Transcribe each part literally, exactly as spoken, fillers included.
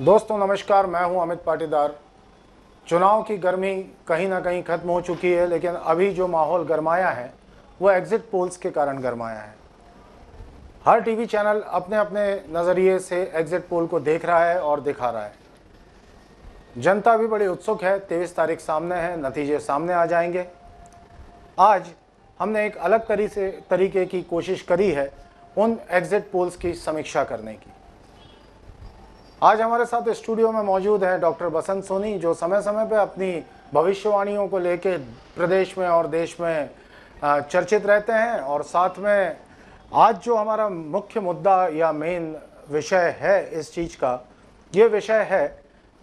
दोस्तों नमस्कार, मैं हूं अमित पाटीदार। चुनाव की गर्मी कहीं ना कहीं खत्म हो चुकी है, लेकिन अभी जो माहौल गरमाया है वो एग्जिट पोल्स के कारण गरमाया है। हर टीवी चैनल अपने अपने नज़रिए से एग्जिट पोल को देख रहा है और दिखा रहा है। जनता भी बड़ी उत्सुक है। तेईस तारीख सामने है, नतीजे सामने आ जाएंगे। आज हमने एक अलग तरी से तरीके की कोशिश करी है उन एग्जिट पोल्स की समीक्षा करने की। आज हमारे साथ स्टूडियो में मौजूद हैं डॉक्टर बसंत सोनी, जो समय समय पर अपनी भविष्यवाणियों को लेकर प्रदेश में और देश में चर्चित रहते हैं। और साथ में आज जो हमारा मुख्य मुद्दा या मेन विषय है इस चीज़ का, ये विषय है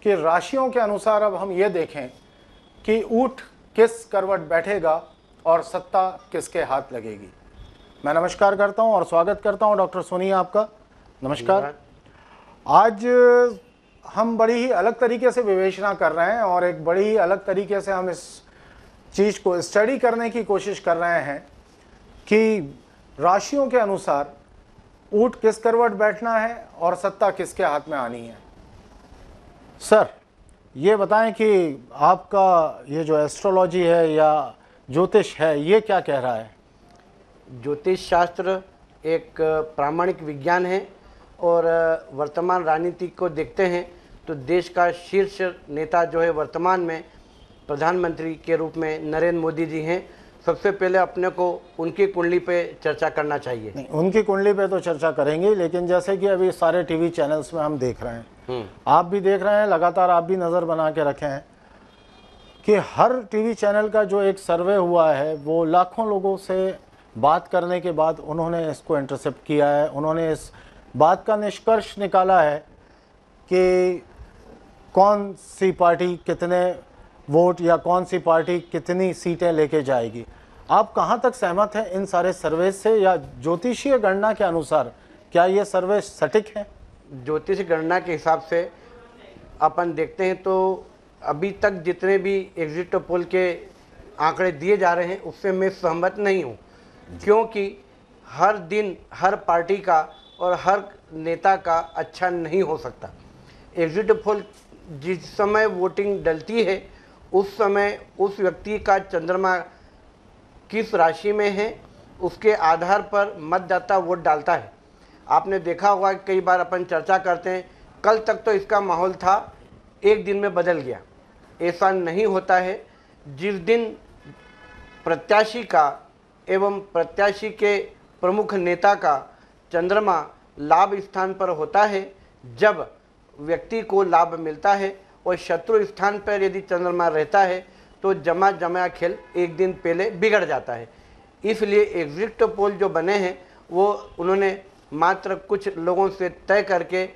कि राशियों के अनुसार अब हम ये देखें कि ऊँट किस करवट बैठेगा और सत्ता किसके हाथ लगेगी। मैं नमस्कार करता हूँ और स्वागत करता हूँ डॉक्टर सोनी आपका। नमस्कार। आज हम बड़ी ही अलग तरीके से विवेचना कर रहे हैं और एक बड़ी ही अलग तरीके से हम इस चीज़ को स्टडी करने की कोशिश कर रहे हैं कि राशियों के अनुसार ऊँट किस करवट बैठना है और सत्ता किसके हाथ में आनी है। सर ये बताएं कि आपका ये जो एस्ट्रोलॉजी है या ज्योतिष है, ये क्या कह रहा है? ज्योतिष शास्त्र एक प्रामाणिक विज्ञान है और वर्तमान राजनीति को देखते हैं तो देश का शीर्ष नेता जो है वर्तमान में प्रधानमंत्री के रूप में नरेंद्र मोदी जी हैं। सबसे पहले अपने को उनकी कुंडली पे चर्चा करना चाहिए। नहीं, उनकी कुंडली पे तो चर्चा करेंगे, लेकिन जैसे कि अभी सारे टीवी चैनल्स में हम देख रहे हैं, आप भी देख रहे हैं, लगातार आप भी नज़र बना के रखे हैं कि हर टीवी चैनल का जो एक सर्वे हुआ है वो लाखों लोगों से बात करने के बाद उन्होंने इसको इंटरसेप्ट किया है। उन्होंने इस बात का निष्कर्ष निकाला है कि कौन सी पार्टी कितने वोट या कौन सी पार्टी कितनी सीटें लेके जाएगी। आप कहां तक सहमत हैं इन सारे सर्वे से, या ज्योतिषीय गणना के अनुसार क्या ये सर्वे सटीक है? ज्योतिष गणना के हिसाब से अपन देखते हैं तो अभी तक जितने भी एग्जिट पोल के आंकड़े दिए जा रहे हैं उससे मैं सहमत नहीं हूँ, क्योंकि हर दिन हर पार्टी का और हर नेता का अच्छा नहीं हो सकता। एग्जिट पोल जिस समय वोटिंग डलती है उस समय उस व्यक्ति का चंद्रमा किस राशि में है उसके आधार पर मतदाता वोट डालता है। आपने देखा होगा कई बार अपन चर्चा करते हैं, कल तक तो इसका माहौल था, एक दिन में बदल गया। ऐसा नहीं होता है। जिस दिन प्रत्याशी का एवं प्रत्याशी के प्रमुख नेता का चंद्रमा लाभ स्थान पर होता है, जब व्यक्ति को लाभ मिलता है, और शत्रु स्थान पर यदि चंद्रमा रहता है तो जमा जमा खेल एक दिन पहले बिगड़ जाता है। इसलिए एग्जिट पोल जो बने हैं वो उन्होंने मात्र कुछ लोगों से तय करके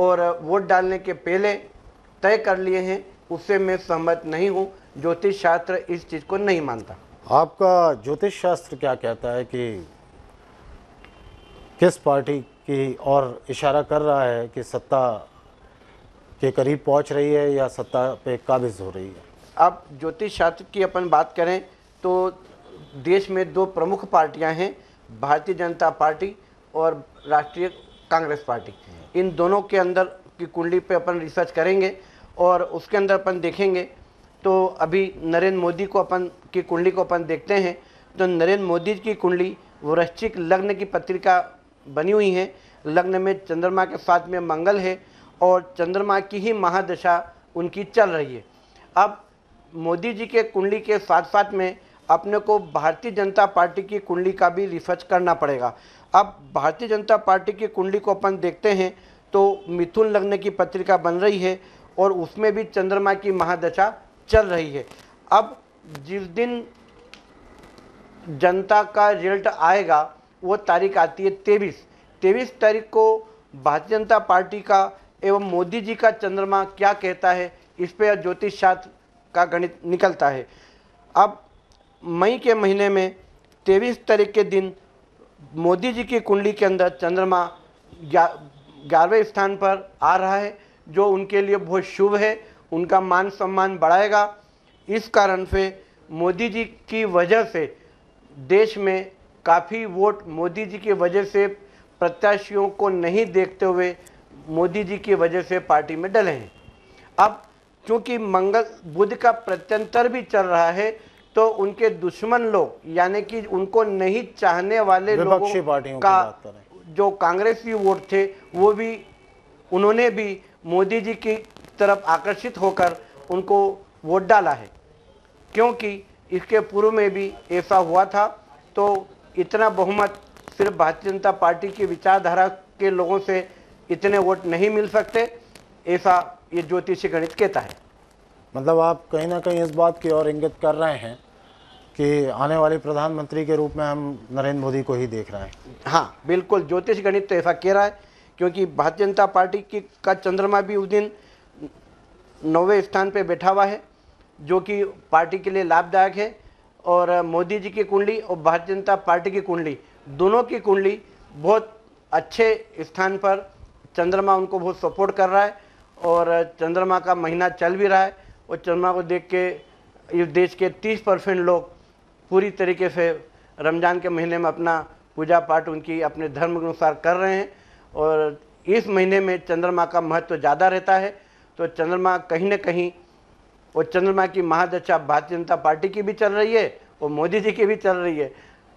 और वोट डालने के पहले तय कर लिए हैं, उससे मैं सहमत नहीं हूँ। ज्योतिष शास्त्र इस चीज़ को नहीं मानता। आपका ज्योतिष शास्त्र क्या कहता है कि किस पार्टी की और इशारा कर रहा है कि सत्ता के करीब पहुंच रही है या सत्ता पे काबिज हो रही है? अब ज्योतिष शास्त्र की अपन बात करें तो देश में दो प्रमुख पार्टियां हैं, भारतीय जनता पार्टी और राष्ट्रीय कांग्रेस पार्टी। इन दोनों के अंदर की कुंडली पे अपन रिसर्च करेंगे और उसके अंदर अपन देखेंगे तो अभी नरेंद्र मोदी को अपन की कुंडली को अपन देखते हैं तो नरेंद्र मोदी की कुंडली वृश्चिक लग्न की पत्रिका बनी हुई है। लग्न में चंद्रमा के साथ में मंगल है और चंद्रमा की ही महादशा उनकी चल रही है। अब मोदी जी के कुंडली के साथ साथ में अपने को भारतीय जनता पार्टी की कुंडली का भी रिसर्च करना पड़ेगा। अब भारतीय जनता पार्टी की कुंडली को अपन देखते हैं तो मिथुन लग्न की पत्रिका बन रही है और उसमें भी चंद्रमा की महादशा चल रही है। अब जिस दिन जनता का रिजल्ट आएगा वो तारीख आती है तेईस। तेईस तारीख को भारतीय जनता पार्टी का एवं मोदी जी का चंद्रमा क्या कहता है इस पर ज्योतिष शास्त्र का गणित निकलता है। अब मई के महीने में तेईस तारीख के दिन मोदी जी की कुंडली के अंदर चंद्रमा ग्यारहवें स्थान पर आ रहा है, जो उनके लिए बहुत शुभ है। उनका मान सम्मान बढ़ाएगा। इस कारण से मोदी जी की वजह से देश में काफ़ी वोट मोदी जी की वजह से प्रत्याशियों को नहीं देखते हुए मोदी जी की वजह से पार्टी में डले हैं। अब चूँकि मंगल बुध का प्रत्यंतर भी चल रहा है तो उनके दुश्मन लोग यानी कि उनको नहीं चाहने वाले लोगों का जो कांग्रेसी वोट थे वो भी उन्होंने भी मोदी जी की तरफ आकर्षित होकर उनको वोट डाला है, क्योंकि इसके पूर्व में भी ऐसा हुआ था। तो इतना बहुमत सिर्फ भारतीय जनता पार्टी की विचारधारा के लोगों से इतने वोट नहीं मिल सकते, ऐसा ये ज्योतिषी गणित कहता है। मतलब आप कहीं ना कहीं इस बात की ओर इंगित कर रहे हैं कि आने वाले प्रधानमंत्री के रूप में हम नरेंद्र मोदी को ही देख रहे हैं। हाँ बिल्कुल, ज्योतिष गणित तो ऐसा कह रहा है, क्योंकि भारतीय जनता पार्टी की का चंद्रमा भी उस दिन नौवें स्थान पे बैठा हुआ है जो कि पार्टी के लिए लाभदायक है। और मोदी जी की कुंडली और भारतीय जनता पार्टी की कुंडली, दोनों की कुंडली बहुत अच्छे स्थान पर चंद्रमा उनको बहुत सपोर्ट कर रहा है और चंद्रमा का महीना चल भी रहा है और चंद्रमा को देख के इस देश के तीस परसेंट लोग पूरी तरीके से रमज़ान के महीने में अपना पूजा पाठ उनकी अपने धर्म के अनुसार कर रहे हैं और इस महीने में चंद्रमा का महत्व ज़्यादा रहता है। तो चंद्रमा कहीं ना कहीं और चंद्रमा की महादशा भारतीय जनता पार्टी की भी चल रही है और मोदी जी की भी चल रही है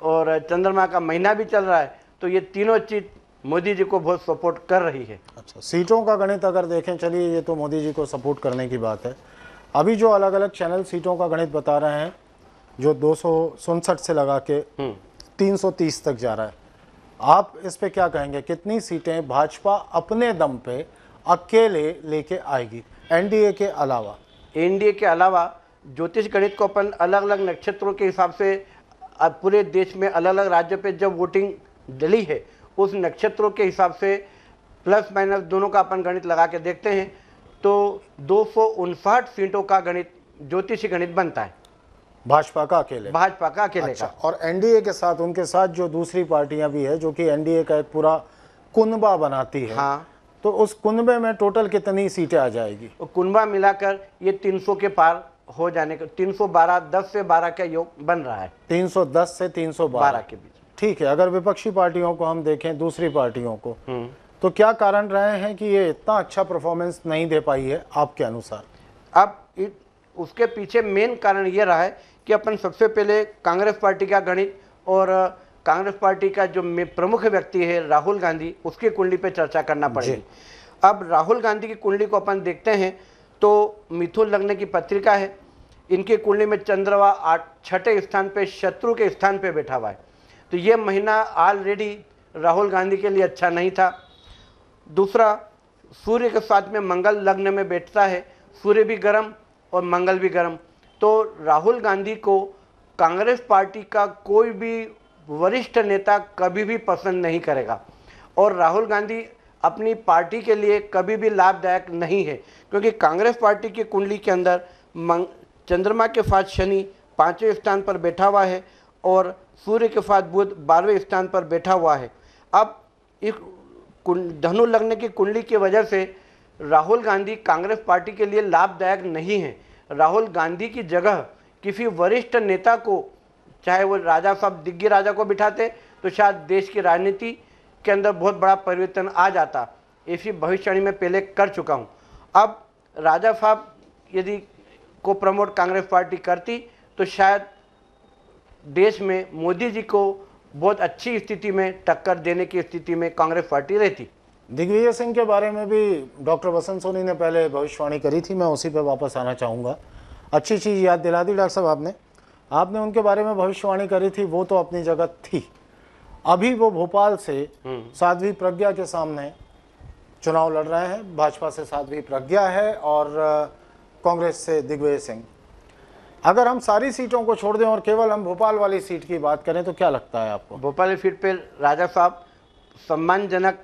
और चंद्रमा का महीना भी चल रहा है, तो ये तीनों चीज़ मोदी जी को बहुत सपोर्ट कर रही है। अच्छा, सीटों का गणित अगर देखें, चलिए ये तो मोदी जी को सपोर्ट करने की बात है। अभी जो अलग अलग चैनल सीटों का गणित बता रहे हैं जो दो सौ उनसठ से लगा के तीन सौ तीस तक जा रहा है, आप इस पे क्या कहेंगे? कितनी सीटें भाजपा अपने दम पे अकेले लेके आएगी एनडीए के अलावा? एनडीए के अलावा ज्योतिष गणित को अपन अलग अलग नक्षत्रों के हिसाब से पूरे देश में अलग अलग राज्यों पे जब वोटिंग डली है उस नक्षत्रों के हिसाब से प्लस माइनस दोनों का अपन गणित लगा के देखते हैं तो दो सौ उनसठ सीटों का गणित ज्योतिषी गणित बनता है भाजपा का अकेले भाजपा का अकेले अच्छा, का। और एनडीए के साथ उनके साथ जो दूसरी पार्टियां भी है जो कि एनडीए का एक पूरा कुनबा बनाती है, हाँ, तो उस कुनबे में टोटल कितनी सीटें आ जाएगी? कुनबा मिलाकर ये तीन सौ के पार हो जाने का, तीन सौ बारह, दस से बारह का योग बन रहा है, तीन सौ दस से तीन सौ बारह के बीच। ठीक है, अगर विपक्षी पार्टियों को हम देखें, दूसरी पार्टियों को, तो क्या कारण रहे हैं कि ये इतना अच्छा परफॉर्मेंस नहीं दे पाई है आपके अनुसार? अब उसके पीछे मेन कारण ये रहा है कि अपन सबसे पहले कांग्रेस पार्टी का गणित और कांग्रेस पार्टी का जो प्रमुख व्यक्ति है राहुल गांधी, उसकी कुंडली पे चर्चा करना पड़ेगी। अब राहुल गांधी की कुंडली को अपन देखते हैं तो मिथुन लग्न की पत्रिका है, इनकी कुंडली में चंद्रमा आठ छठे स्थान पे शत्रु के स्थान पे बैठा हुआ है, तो ये महीना ऑलरेडी राहुल गांधी के लिए अच्छा नहीं था। दूसरा, सूर्य के साथ में मंगल लग्न में बैठता है, सूर्य भी गर्म और मंगल भी गर्म, तो राहुल गांधी को कांग्रेस पार्टी का कोई भी वरिष्ठ नेता कभी भी पसंद नहीं करेगा और राहुल गांधी अपनी पार्टी के लिए कभी भी लाभदायक नहीं है, क्योंकि कांग्रेस पार्टी की कुंडली के अंदर चंद्रमा के साथ शनि पाँचवें स्थान पर बैठा हुआ है और सूर्य के साथ बुध बारहवें स्थान पर बैठा हुआ है। अब इस धनु लग्न की कुंडली की वजह से राहुल गांधी कांग्रेस पार्टी के लिए लाभदायक नहीं है। राहुल गांधी की जगह किसी वरिष्ठ नेता को, चाहे वो राजा साहब दिग्गज राजा को बिठाते तो शायद देश की राजनीति के अंदर बहुत बड़ा परिवर्तन आ जाता, ऐसी भविष्यवाणी में पहले कर चुका हूँ। अब राजा साहब यदि को प्रमोट कांग्रेस पार्टी करती तो शायद देश में मोदी जी को बहुत अच्छी स्थिति में टक्कर देने की स्थिति में कांग्रेस पार्टी रहती। दिग्विजय सिंह के बारे में भी डॉक्टर बसंत सोनी ने पहले भविष्यवाणी करी थी, मैं उसी पर वापस आना चाहूँगा। अच्छी चीज़ याद दिला दी डॉक्टर साहब आपने, आपने उनके बारे में भविष्यवाणी करी थी, वो तो अपनी जगह थी। अभी वो भोपाल से साध्वी प्रज्ञा के सामने चुनाव लड़ रहे हैं, भाजपा से साध्वी प्रज्ञा है और कांग्रेस से दिग्विजय सिंह। अगर हम सारी सीटों को छोड़ दें और केवल हम भोपाल वाली सीट की बात करें तो क्या लगता है आपको? भोपाल सीट पर राजा साहब सम्मानजनक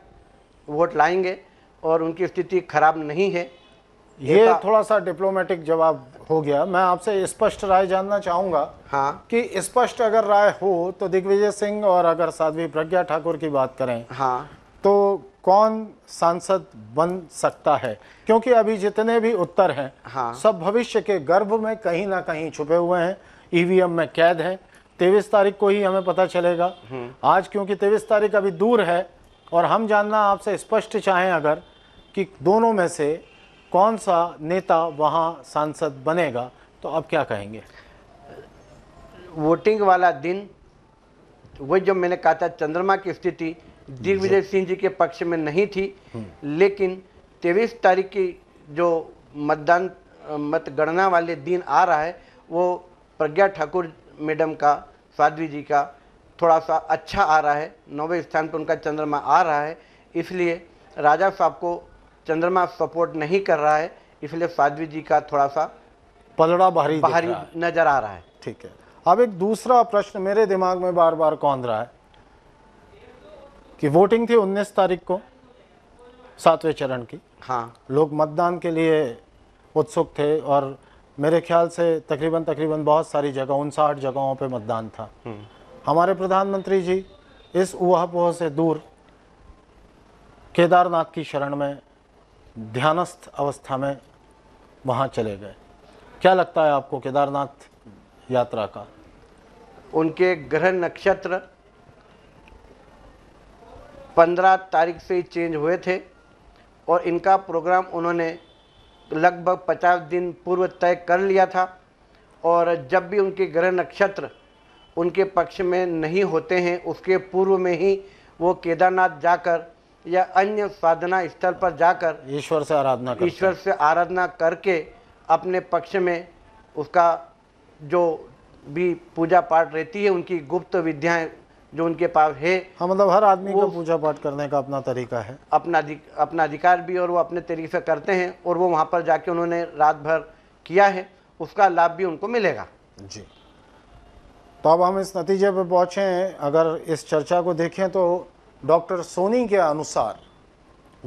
वोट लाएंगे और उनकी स्थिति खराब नहीं है। ये थोड़ा सा डिप्लोमेटिक जवाब हो गया, मैं आपसे स्पष्ट राय जानना चाहूँगा। हाँ, कि स्पष्ट अगर राय हो तो दिग्विजय सिंह और अगर साध्वी प्रज्ञा ठाकुर की बात करें, हाँ, तो कौन सांसद बन सकता है? क्योंकि अभी जितने भी उत्तर हैं, हाँ, सब भविष्य के गर्भ में कहीं ना कहीं छुपे हुए हैं, ईवीएम में कैद हैं। तेईस तारीख को ही हमें पता चलेगा। आज क्योंकि तेईस तारीख अभी दूर है और हम जानना आपसे स्पष्ट चाहें अगर कि दोनों में से कौन सा नेता वहाँ सांसद बनेगा, तो आप क्या कहेंगे? वोटिंग वाला दिन, वही जो मैंने कहा था, चंद्रमा की स्थिति दिग्विजय सिंह जी के पक्ष में नहीं थी, लेकिन तेईस तारीख की जो मतदान मतगणना वाले दिन आ रहा है, वो प्रज्ञा ठाकुर मैडम का, साध्वी जी का थोड़ा सा अच्छा आ रहा है, नौवें स्थान पर उनका चंद्रमा आ रहा है, इसलिए राजा साहब को चंद्रमा सपोर्ट नहीं कर रहा है, इसलिए साध्वी जी का थोड़ा सा पलड़ा भारी भारी नज़र आ रहा है। ठीक है, अब एक दूसरा प्रश्न मेरे दिमाग में बार बार कौंध रहा है कि वोटिंग थी उन्नीस तारीख को सातवें चरण की, हाँ, लोग मतदान के लिए उत्सुक थे और मेरे ख्याल से तकरीबन तकरीबन बहुत सारी जगह उनसाठ जगहों पे मतदान था। हमारे प्रधानमंत्री जी इस ऊहापोह से दूर केदारनाथ की शरण में ध्यानस्थ अवस्था में वहाँ चले गए। क्या लगता है आपको केदारनाथ यात्रा का? उनके ग्रह नक्षत्र पंद्रह तारीख से ही चेंज हुए थे और इनका प्रोग्राम उन्होंने लगभग पचास दिन पूर्व तय कर लिया था, और जब भी उनके ग्रह नक्षत्र उनके पक्ष में नहीं होते हैं, उसके पूर्व में ही वो केदारनाथ जाकर या अन्य साधना स्थल पर जाकर ईश्वर से आराधना ईश्वर से आराधना करके अपने पक्ष में उसका जो भी पूजा पाठ रहती है, उनकी गुप्त विद्याएं जो उनके पास है, हाँ, मतलब हर आदमी को पूजा पाठ करने का अपना तरीका है, अपना अपना अधिकार भी, और वो अपने तरीके से करते हैं, और वो वहाँ पर जाके उन्होंने रात भर किया है, उसका लाभ भी उनको मिलेगा। जी, तो अब हम इस नतीजे पर पहुँचे हैं, अगर इस चर्चा को देखें तो डॉक्टर सोनी के अनुसार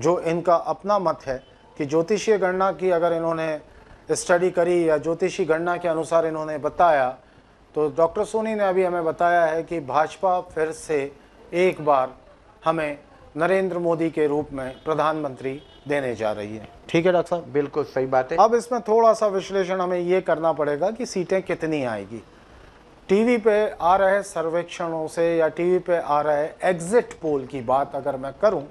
जो इनका अपना मत है कि ज्योतिषीय गणना की अगर इन्होंने स्टडी करी या ज्योतिषी गणना के अनुसार इन्होंने बताया, तो डॉक्टर सोनी ने अभी हमें बताया है कि भाजपा फिर से एक बार हमें नरेंद्र मोदी के रूप में प्रधानमंत्री देने जा रही है। ठीक है डॉक्टर साहब, बिल्कुल सही बात है। अब इसमें थोड़ा सा विश्लेषण हमें ये करना पड़ेगा कि सीटें कितनी आएगी। टीवी पे आ रहे सर्वेक्षणों से या टीवी पे आ रहे एग्जिट पोल की बात अगर मैं करूं,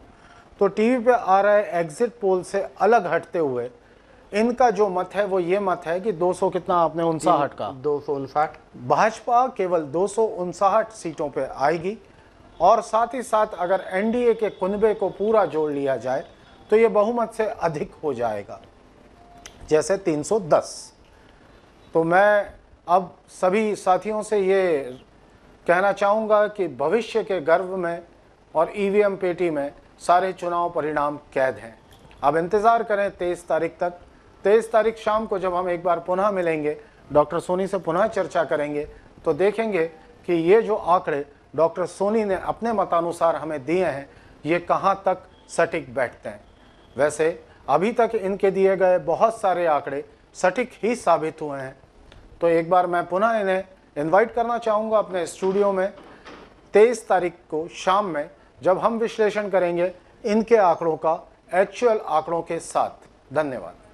तो टीवी पे आ रहे एग्जिट पोल से अलग हटते हुए इनका जो मत है वो ये मत है कि दो सौ कितना आपने उनसाठ का दो सौ उनसाठ, भाजपा केवल दो सौ उनसाठ सीटों पे आएगी, और साथ ही साथ अगर एनडीए के कुनबे को पूरा जोड़ लिया जाए तो ये बहुमत से अधिक हो जाएगा, जैसे तीन सौ दस। तो मैं अब सभी साथियों से ये कहना चाहूँगा कि भविष्य के गर्व में और ईवीएम पेटी में सारे चुनाव परिणाम कैद हैं। अब इंतज़ार करें तेईस तारीख तक। तेईस तारीख शाम को जब हम एक बार पुनः मिलेंगे, डॉक्टर सोनी से पुनः चर्चा करेंगे, तो देखेंगे कि ये जो आंकड़े डॉक्टर सोनी ने अपने मतानुसार हमें दिए हैं, ये कहाँ तक सटीक बैठते हैं। वैसे अभी तक इनके दिए गए बहुत सारे आंकड़े सटीक ही साबित हुए हैं। तो एक बार मैं पुनः इन्हें इन्वाइट करना चाहूँगा अपने स्टूडियो में तेईस तारीख को शाम में, जब हम विश्लेषण करेंगे इनके आंकड़ों का एक्चुअल आंकड़ों के साथ। धन्यवाद।